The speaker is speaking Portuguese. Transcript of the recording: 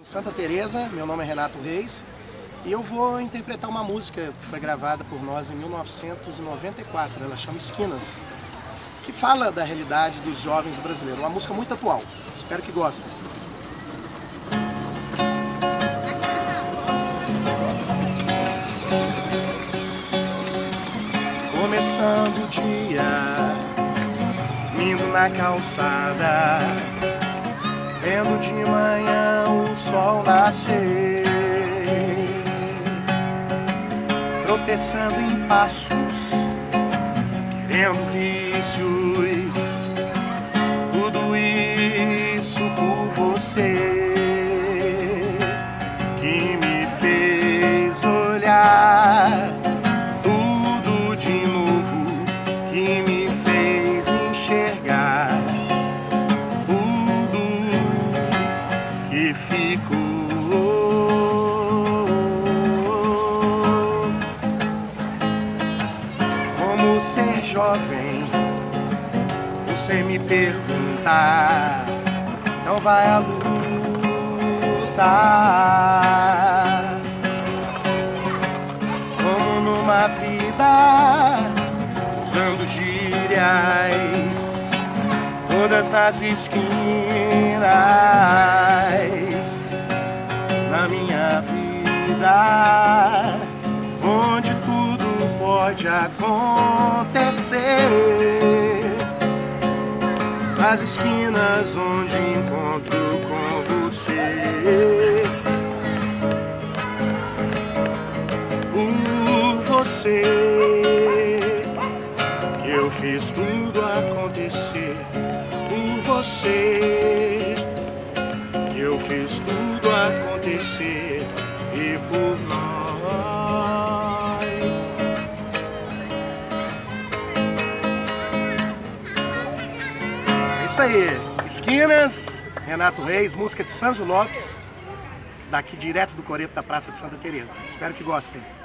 Em Santa Tereza, meu nome é Renato Reis e eu vou interpretar uma música que foi gravada por nós em 1994, ela chama Esquinas, que fala da realidade dos jovens brasileiros, uma música muito atual, espero que gostem. Começando o dia, indo na calçada, vendo de manhã o sol nascer, tropeçando em passos, querendo vícios, tudo isso por você, que me fez olhar tudo de novo, que me fez enxergar tudo que ficou. Como ser jovem, você me perguntar, então vai à luta. Como numa vida, usando gírias, todas nas esquinas, na minha vida, onde tudo pode acontecer, nas esquinas onde encontro com você, por você que eu fiz tudo acontecer, por você que eu fiz tudo acontecer e por nós. Isso aí, Esquinas, Renato Reis, música de Sanzio Lopes, daqui direto do coreto da Praça de Santa Tereza. Espero que gostem.